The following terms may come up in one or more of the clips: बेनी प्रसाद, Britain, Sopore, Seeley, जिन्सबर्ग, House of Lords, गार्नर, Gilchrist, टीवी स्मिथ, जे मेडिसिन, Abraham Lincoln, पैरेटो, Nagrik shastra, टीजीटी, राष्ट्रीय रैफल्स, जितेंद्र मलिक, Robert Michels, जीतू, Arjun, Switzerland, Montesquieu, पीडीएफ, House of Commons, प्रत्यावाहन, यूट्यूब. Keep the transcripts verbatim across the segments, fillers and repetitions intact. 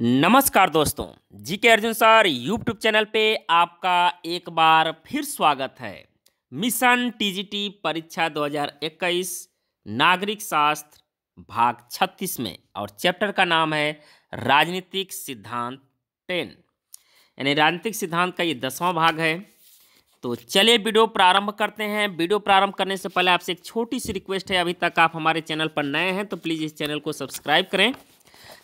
नमस्कार दोस्तों, GK Arjun sir यूट्यूब channel पे आपका एक बार फिर स्वागत है। मिशन टीजीटी परीक्षा दो हज़ार इक्कीस नागरिक शास्त्र भाग छत्तीस में, और चैप्टर का नाम है राजनीतिक सिद्धांत टेन, यानी राजनीतिक सिद्धांत का ये दसवां भाग है। तो चलिए वीडियो प्रारंभ करते हैं। वीडियो प्रारंभ करने से पहले आपसे एक छोटी सी रिक्वेस्ट है, अभी तक आप हमारे चैनल पर नए हैं तो प्लीज़ इस चैनल को सब्सक्राइब करें।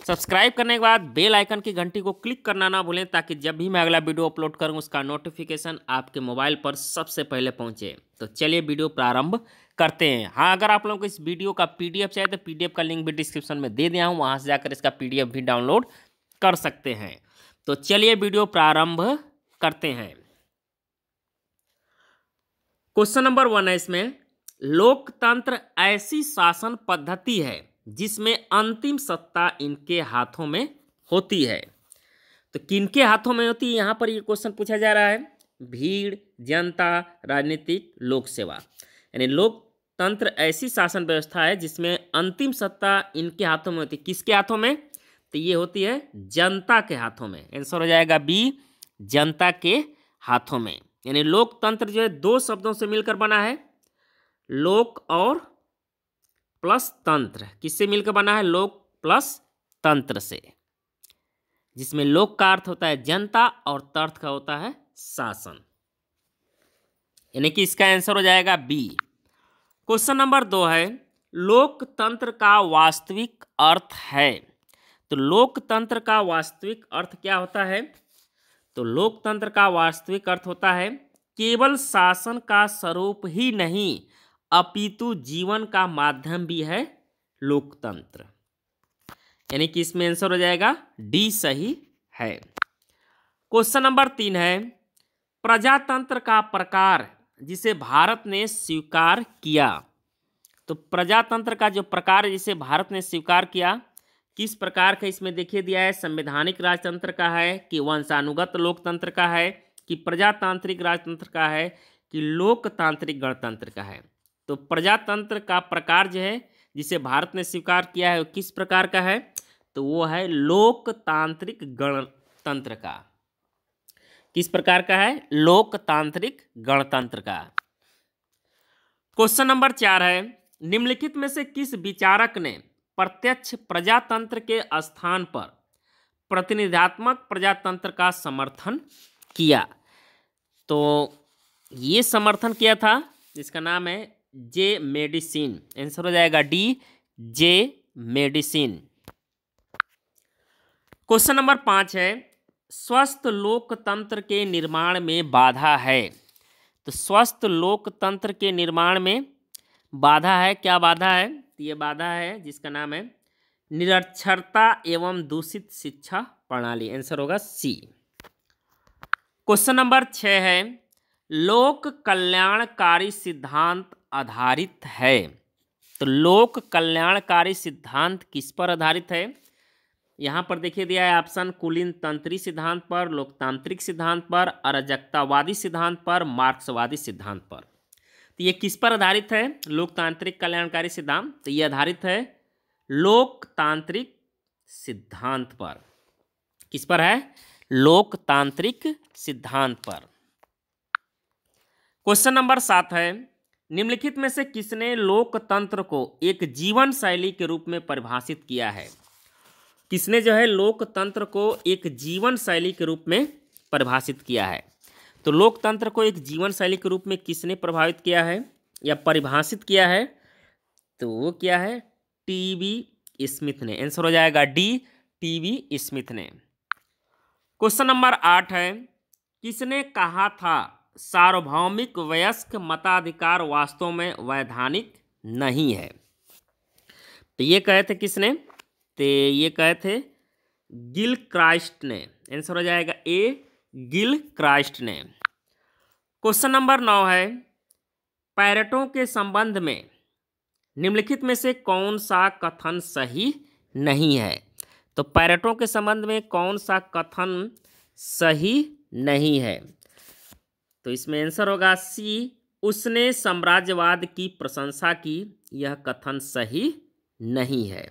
सब्सक्राइब करने के बाद बेल आइकन की घंटी को क्लिक करना ना भूलें, ताकि जब भी मैं अगला वीडियो अपलोड करूं उसका नोटिफिकेशन आपके मोबाइल पर सबसे पहले पहुंचे। तो चलिए वीडियो प्रारंभ करते हैं। हाँ, अगर आप लोगों को इस वीडियो का पीडीएफ चाहिए तो पीडीएफ का लिंक भी डिस्क्रिप्शन में दे दिया हूँ, वहाँ से जाकर इसका पीडीएफ भी डाउनलोड कर सकते हैं। तो चलिए वीडियो प्रारंभ करते हैं। क्वेश्चन नंबर वन है इसमें, लोकतंत्र ऐसी शासन पद्धति है जिसमें अंतिम सत्ता इनके हाथों में होती है। तो किनके हाथों में होती है, यहाँ पर ये क्वेश्चन पूछा जा रहा है। भीड़, जनता, राजनीतिक, लोक सेवा, यानी लोकतंत्र ऐसी शासन व्यवस्था है जिसमें अंतिम सत्ता इनके हाथों में होती है। किसके हाथों में? तो ये होती है जनता के हाथों में। आंसर हो जाएगा बी, जनता के हाथों में। यानी लोकतंत्र जो है दो शब्दों से मिलकर बना है, लोक और प्लस तंत्र। किससे मिलकर बना है? लोक प्लस तंत्र से, जिसमें लोक का अर्थ होता है जनता और तंत्र का होता है शासन। यानी कि इसका आंसर हो जाएगा बी। क्वेश्चन नंबर दो है, लोकतंत्र का वास्तविक अर्थ है। तो लोकतंत्र का वास्तविक अर्थ क्या होता है? तो लोकतंत्र का वास्तविक अर्थ होता है केवल शासन का स्वरूप ही नहीं अपितु जीवन का माध्यम भी है लोकतंत्र। यानी कि इसमें आंसर हो जाएगा डी सही है। क्वेश्चन नंबर तीन है, प्रजातंत्र का प्रकार जिसे भारत ने स्वीकार किया। तो प्रजातंत्र का जो प्रकार जिसे भारत ने स्वीकार किया किस प्रकार का, इसमें देखिए दिया है संवैधानिक राजतंत्र का है, कि वंशानुगत लोकतंत्र का है, कि प्रजातांत्रिक राजतंत्र का है, कि लोकतांत्रिक गणतंत्र का है। तो प्रजातंत्र का प्रकार जो है जिसे भारत ने स्वीकार किया है वो किस प्रकार का है? तो वो है लोकतांत्रिक गणतंत्र का। किस प्रकार का है? लोकतांत्रिक गणतंत्र का। क्वेश्चन नंबर चार है, निम्नलिखित में से किस विचारक ने प्रत्यक्ष प्रजातंत्र के स्थान पर प्रतिनिधित्वात्मक प्रजातंत्र का समर्थन किया? तो ये समर्थन किया था जिसका नाम है जे मेडिसिन। आंसर हो जाएगा डी, जे मेडिसिन। क्वेश्चन नंबर पाँच है, स्वस्थ लोकतंत्र के निर्माण में बाधा है। तो स्वस्थ लोकतंत्र के निर्माण में बाधा है। क्या बाधा है? तो ये बाधा है जिसका नाम है निरक्षरता एवं दूषित शिक्षा प्रणाली। आंसर होगा सी। क्वेश्चन नंबर छः है, लोक कल्याणकारी सिद्धांत आधारित है। तो लोक कल्याणकारी सिद्धांत किस पर आधारित है? यहाँ पर देखिए दिया है ऑप्शन, कुलीन तंत्री सिद्धांत पर, लोकतांत्रिक सिद्धांत पर, अराजकतावादी सिद्धांत पर, मार्क्सवादी सिद्धांत पर। तो ये किस पर आधारित है? लोकतांत्रिक कल्याणकारी सिद्धांत। तो ये आधारित है लोकतांत्रिक सिद्धांत पर। किस पर है? लोकतांत्रिक सिद्धांत पर। क्वेश्चन नंबर सात है, निम्नलिखित में से किसने लोकतंत्र को एक जीवन शैली के रूप में परिभाषित किया है? किसने जो है लोकतंत्र को एक जीवन शैली के रूप में परिभाषित किया है? तो लोकतंत्र को एक जीवन शैली के रूप में किसने प्रभावित किया है या परिभाषित किया है? तो वो क्या है? टीवी स्मिथ ने। आंसर हो जाएगा डी, टीवी स्मिथ ने। क्वेश्चन नंबर आठ है, किसने कहा था सार्वभौमिक वयस्क मताधिकार वास्तव में वैधानिक नहीं है? तो ये कहे थे किसने? तो ये कहे थे गिलक्राइस्ट ने। आंसर हो जाएगा ए, गिलक्राइस्ट ने। क्वेश्चन नंबर नौ है, पैरेटो के संबंध में निम्नलिखित में से कौन सा कथन सही नहीं है? तो पैरेटो के संबंध में कौन सा कथन सही नहीं है? तो इसमें आंसर होगा सी, उसने साम्राज्यवाद की प्रशंसा की, यह कथन सही नहीं है।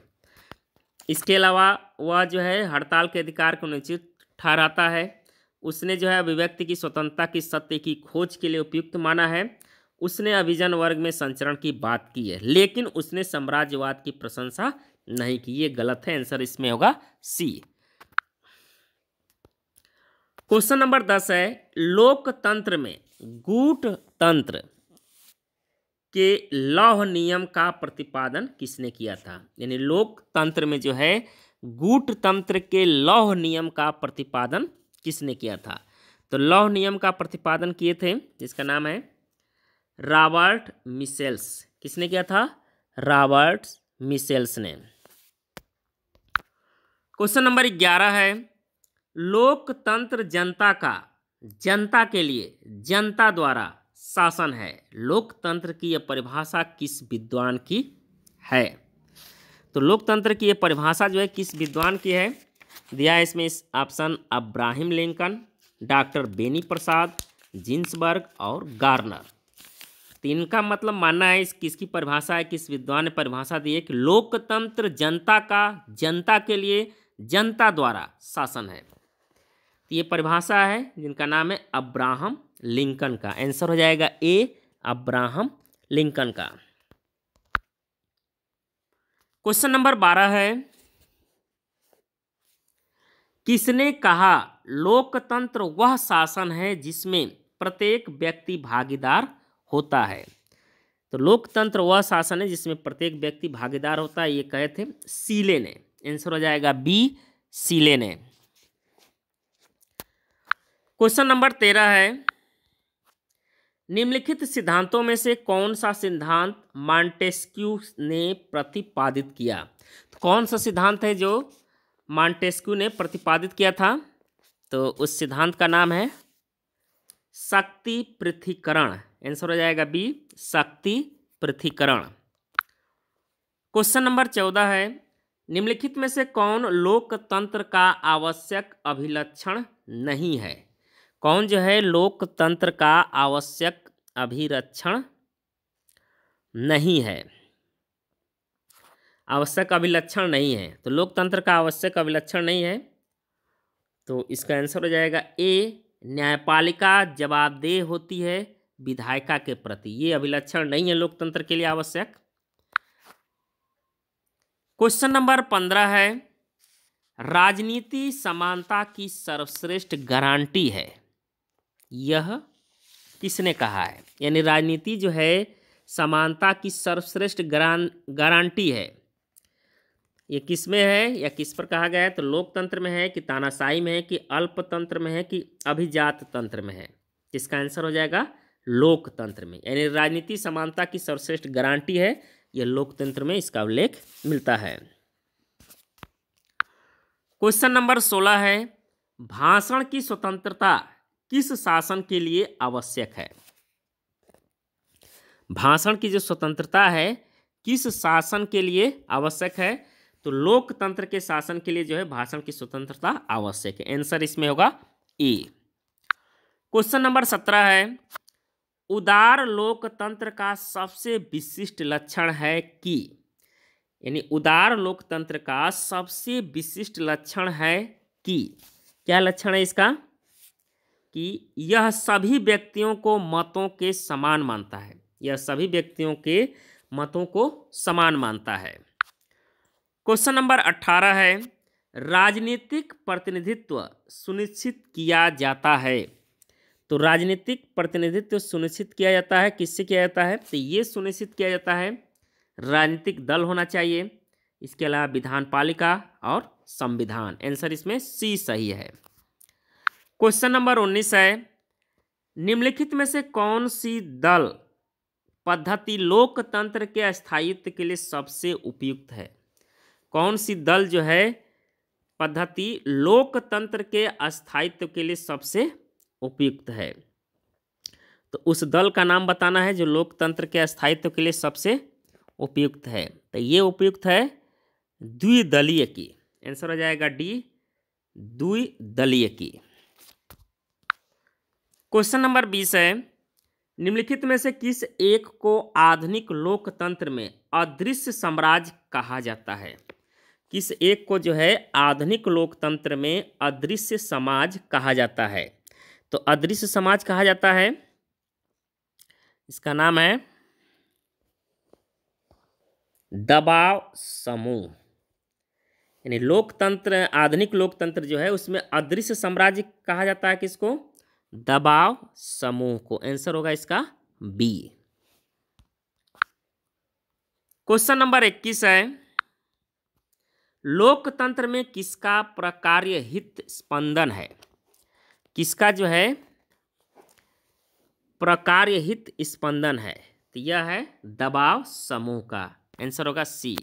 इसके अलावा वह जो है हड़ताल के अधिकार को अनुचित ठहराता है। उसने जो है अभिव्यक्ति की स्वतंत्रता की सत्य की खोज के लिए उपयुक्त माना है। उसने अभिजन वर्ग में संचरण की बात की है, लेकिन उसने साम्राज्यवाद की प्रशंसा नहीं की। ये गलत है, आंसर इसमें होगा सी। क्वेश्चन नंबर दस है, लोकतंत्र में गुट तंत्र के लौह नियम का प्रतिपादन किसने किया था? यानी लोकतंत्र में जो है गुट तंत्र के लौह नियम का प्रतिपादन किसने किया था? तो लौह नियम का प्रतिपादन किए थे जिसका नाम है रॉबर्ट मिशेल्स। किसने किया था? रॉबर्ट मिशेल्स ने। क्वेश्चन नंबर ग्यारह है, लोकतंत्र जनता का जनता के लिए जनता द्वारा शासन है। लोकतंत्र की यह परिभाषा किस विद्वान की है? तो लोकतंत्र की यह परिभाषा जो है किस विद्वान की है? दिया है इसमें इस option Abraham Lincoln, doctor बेनी प्रसाद, जिन्सबर्ग और गार्नर। तीन का मतलब मानना है इस किसकी परिभाषा है, किस विद्वान ने परिभाषा दी है कि लोकतंत्र जनता का जनता के लिए जनता द्वारा शासन है। तो ये परिभाषा है जिनका नाम है अब्राहम लिंकन का। आंसर हो जाएगा ए, अब्राहम लिंकन का। क्वेश्चन नंबर बारह है, किसने कहा लोकतंत्र वह शासन है जिसमें प्रत्येक व्यक्ति भागीदार होता है? तो लोकतंत्र वह शासन है जिसमें प्रत्येक व्यक्ति भागीदार होता है, ये कहे थे सीले ने। आंसर हो जाएगा बी, सीले ने। क्वेश्चन नंबर तेरह है, निम्नलिखित सिद्धांतों में से कौन सा सिद्धांत मॉन्टेस्क्यू ने प्रतिपादित किया? तो कौन सा सिद्धांत है जो मॉन्टेस्क्यू ने प्रतिपादित किया था? तो उस सिद्धांत का नाम है शक्ति पृथक्करण। आंसर हो जाएगा बी, शक्ति पृथक्करण। क्वेश्चन नंबर चौदह है, निम्नलिखित में से कौन लोकतंत्र का आवश्यक अभिलक्षण नहीं है? कौन जो है लोकतंत्र का आवश्यक अभिलक्षण नहीं है, आवश्यक अभिलक्षण नहीं है। तो लोकतंत्र का आवश्यक अभिलक्षण नहीं है, तो इसका आंसर हो जाएगा ए, न्यायपालिका जवाबदेह होती है विधायिका के प्रति। ये अभिलक्षण नहीं है लोकतंत्र के लिए आवश्यक। क्वेश्चन नंबर पंद्रह है, राजनीति समानता की सर्वश्रेष्ठ गारंटी है, यह किसने कहा है? यानी राजनीति जो है समानता की सर्वश्रेष्ठ गारंटी है, ये किस में है या किस पर कहा गया है? तो लोकतंत्र में है कि तानाशाही में है कि अल्पतंत्र में है कि अभिजात तंत्र में है? इसका आंसर हो जाएगा लोकतंत्र में। यानी राजनीति समानता की सर्वश्रेष्ठ गारंटी है, यह लोकतंत्र में इसका उल्लेख मिलता है। क्वेश्चन नंबर सोलह है, भाषण की स्वतंत्रता किस शासन के लिए आवश्यक है? भाषण की जो स्वतंत्रता है किस शासन के लिए आवश्यक है? तो लोकतंत्र के शासन के लिए जो है भाषण की स्वतंत्रता आवश्यक है। आंसर इसमें होगा ए। क्वेश्चन नंबर सत्रह है, उदार लोकतंत्र का सबसे विशिष्ट लक्षण है कि, यानी उदार लोकतंत्र का सबसे विशिष्ट लक्षण है कि, क्या लक्षण है इसका? कि यह सभी व्यक्तियों को मतों के समान मानता है। यह सभी व्यक्तियों के मतों को समान मानता है। क्वेश्चन नंबर अठारह है, राजनीतिक प्रतिनिधित्व सुनिश्चित किया जाता है। तो राजनीतिक प्रतिनिधित्व सुनिश्चित किया जाता है, किससे किया जाता है? तो ये सुनिश्चित किया जाता है, राजनीतिक दल होना चाहिए, इसके अलावा विधानपालिका और संविधान। आंसर इसमें सी सही है। क्वेश्चन नंबर उन्नीस है, निम्नलिखित में से कौन सी दल पद्धति लोकतंत्र के स्थायित्व के लिए सबसे उपयुक्त है? कौन सी दल जो है पद्धति लोकतंत्र के स्थायित्व के लिए सबसे उपयुक्त है? तो उस दल का नाम बताना है जो लोकतंत्र के स्थायित्व के लिए सबसे उपयुक्त है। तो ये उपयुक्त है द्विदलीय की। आंसर हो जाएगा डी, द्विदलीय की। क्वेश्चन नंबर बीस है, निम्नलिखित में से किस एक को आधुनिक लोकतंत्र में अदृश्य साम्राज्य कहा जाता है? किस एक को जो है आधुनिक लोकतंत्र में अदृश्य समाज कहा जाता है। तो अदृश्य समाज कहा जाता है, इसका नाम है दबाव समूह। यानी लोकतंत्र, आधुनिक लोकतंत्र जो है उसमें अदृश्य साम्राज्य कहा जाता है किसको? दबाव समूह को। आंसर होगा इसका बी। क्वेश्चन नंबर इक्कीस है, लोकतंत्र में किसका प्रकार्य हित स्पंदन है? किसका जो है प्रकार्य हित स्पंदन है? तो यह है दबाव समूह का। आंसर होगा सी।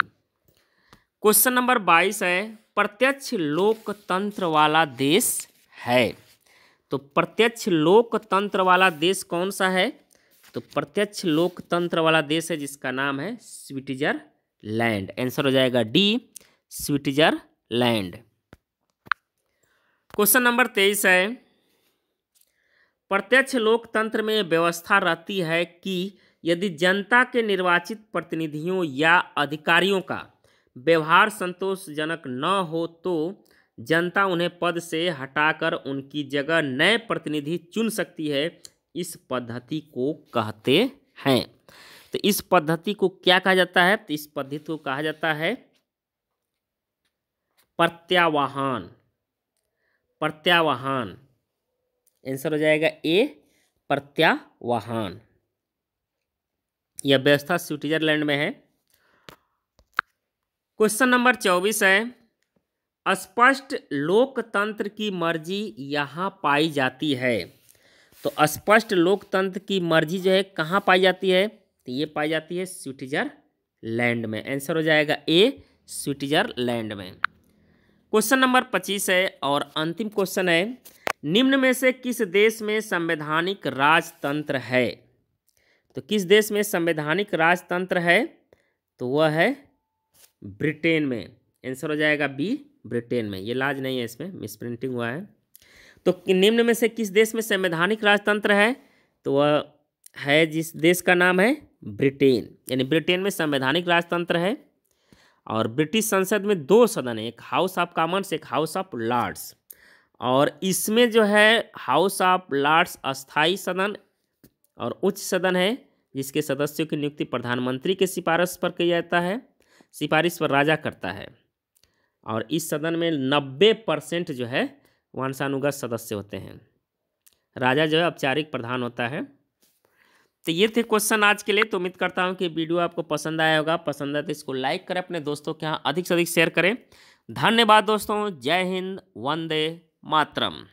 क्वेश्चन नंबर बाईस है, प्रत्यक्ष लोकतंत्र वाला देश है। तो प्रत्यक्ष लोकतंत्र वाला देश कौन सा है? तो प्रत्यक्ष लोकतंत्र वाला देश है जिसका नाम है स्विट्जरलैंड। आंसर हो जाएगा डी, स्विट्जरलैंड। क्वेश्चन नंबर तेईस है, प्रत्यक्ष लोकतंत्र में व्यवस्था रहती है कि यदि जनता के निर्वाचित प्रतिनिधियों या अधिकारियों का व्यवहार संतोषजनक न हो तो जनता उन्हें पद से हटाकर उनकी जगह नए प्रतिनिधि चुन सकती है। इस पद्धति को कहते हैं, तो इस पद्धति को क्या कहा जाता है? तो इस पद्धति को कहा जाता है प्रत्यावाहन। प्रत्यावाहन, आंसर हो जाएगा ए, प्रत्यावाहन। यह व्यवस्था स्विट्जरलैंड में है। क्वेश्चन नंबर चौबीस है, स्पष्ट लोकतंत्र की मर्जी यहाँ पाई जाती है। तो स्पष्ट लोकतंत्र की मर्जी जो है कहाँ पाई जाती है? तो ये पाई जाती है स्विट्जरलैंड में। आंसर हो जाएगा ए, स्विट्जरलैंड में। क्वेश्चन नंबर पच्चीस है और अंतिम क्वेश्चन है, निम्न में से किस देश में संवैधानिक राजतंत्र है? तो किस देश में संवैधानिक राजतंत्र है? तो वह है ब्रिटेन में। आंसर हो जाएगा बी, ब्रिटेन में। ये लाज नहीं है, इसमें मिसप्रिंटिंग हुआ है। तो निम्न में से किस देश में संवैधानिक राजतंत्र है? तो वह है जिस देश का नाम है ब्रिटेन। यानी ब्रिटेन में संवैधानिक राजतंत्र है और ब्रिटिश संसद में दो सदन है, एक हाउस ऑफ कॉमन्स, एक हाउस ऑफ लॉर्ड्स। और इसमें जो है हाउस ऑफ लॉर्ड्स अस्थाई सदन और उच्च सदन है जिसके सदस्यों की नियुक्ति प्रधानमंत्री के सिफारिश पर किया जाता है, सिफारिश पर राजा करता है। और इस सदन में नब्बे परसेंट जो है वंशानुगत सदस्य होते हैं। राजा जो है औपचारिक प्रधान होता है। तो ये थे क्वेश्चन आज के लिए। तो उम्मीद करता हूँ कि वीडियो आपको पसंद आया होगा। पसंद आए तो इसको लाइक करें, अपने दोस्तों के यहाँ अधिक से अधिक शेयर करें। धन्यवाद दोस्तों, जय हिंद, वंदे मातरम।